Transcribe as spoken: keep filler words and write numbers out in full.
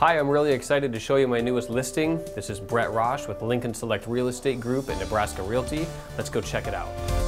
Hi, I'm really excited to show you my newest listing. This is Brett Roche with Lincoln Select Real Estate Group and Nebraska Realty. Let's go check it out.